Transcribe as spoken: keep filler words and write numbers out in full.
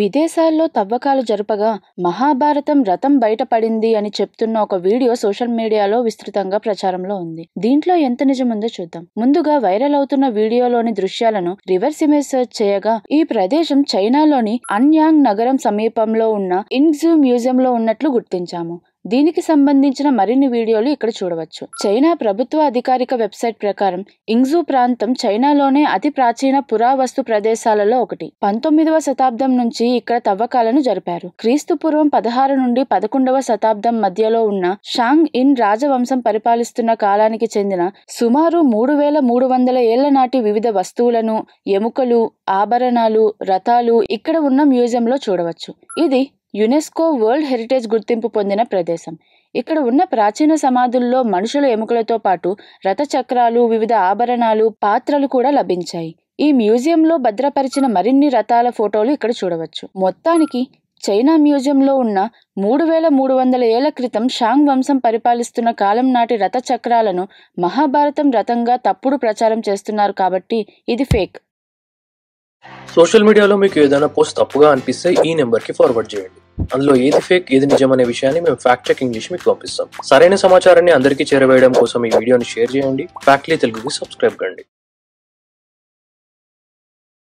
విదేశాల్లో తవ్వకాలు జరపగా మహాభారతం రతం బయటపడింది అని చెప్తున్న ఒక వీడియో సోషల్ మీడియాలో విస్తృతంగా ప్రచారంలో ఉంది. దీంట్లో ఎంత నిజముందో చూద్దాం. ముందుగా వైరల్ అవుతున్న వీడియోలోని దృశ్యాలను రివర్స్ ఇమేజ్ సెర్చ్ చేయగా ఈ ప్రదేశం చైనాలోని అన్యాంగ్ నగరం సమీపంలో ఉన్న ఇంజు మ్యూజియంలో ఉన్నట్లు గుర్తించాము. దీనికి సంబంధించిన మరిన్ని వీడియోలు ఇక్కడ చూడవచ్చు. చైనా ప్రభుత్వ అధికారిక వెబ్సైట్ ప్రకారం ఇంజు ప్రాంతం చైనాలోనే అతి ప్రాచీన పురావస్తు ప్రదేశాలలో ఒకటి. పంతొమ్మిదవ శతాబ్దం నుంచి ఇక్కడ తవ్వకాలను జరిపారు. క్రీస్తు పూర్వం పదహారు నుండి పదకొండవ శతాబ్దం మధ్యలో ఉన్న శాంగ్ ఇన్ రాజవంశం పరిపాలిస్తున్న కాలానికి చెందిన సుమారు మూడు వేల మూడు వందల ఏళ్ల నాటి వివిధ వస్తువులను, ఎముకలు, ఆభరణాలు, రథాలు ఇక్కడ ఉన్న మ్యూజియంలో చూడవచ్చు. ఇది యూనెస్కో వరల్డ్ హెరిటేజ్ గుర్తింపు పొందిన ప్రదేశం. ఇక్కడ ఉన్న ప్రాచీన సమాధుల్లో మనుషుల ఎముకలతో పాటు రథచక్రాలు, వివిధ ఆభరణాలు, పాత్రలు కూడా లభించాయి. ఈ మ్యూజియంలో భద్రపరిచిన మరిన్ని రథాల ఫోటోలు ఇక్కడ చూడవచ్చు. మొత్తానికి చైనా మ్యూజియంలో ఉన్న మూడు వేల మూడు వందల ఏళ్ల క్రితం షాంగ్ వంశం పరిపాలిస్తున్న కాలం నాటి రథ చక్రాలను మహాభారతం రథంగా తప్పుడు ప్రచారం చేస్తున్నారు కాబట్టి ఇది ఫేక్. సోషల్ మీడియాలో మీకు ఏదైనా పోస్ట్ తప్పుగా అనిపిస్తే ఈ నెంబర్కి ఫార్వర్డ్ చేయండి. అందులో ఏది ఫేక్, ఏది నిజం అనే విషయాన్ని మేము ఫ్యాక్ట్ చెక్ ఇంగ్లీష్ మీకు పంపిస్తాం. సరైన సమాచారాన్ని అందరికీ చేరవేయడం కోసం ఈ వీడియోని షేర్ చేయండి. ఫ్యాక్ట్లీ తెలుగుకి సబ్స్క్రైబ్ కండి.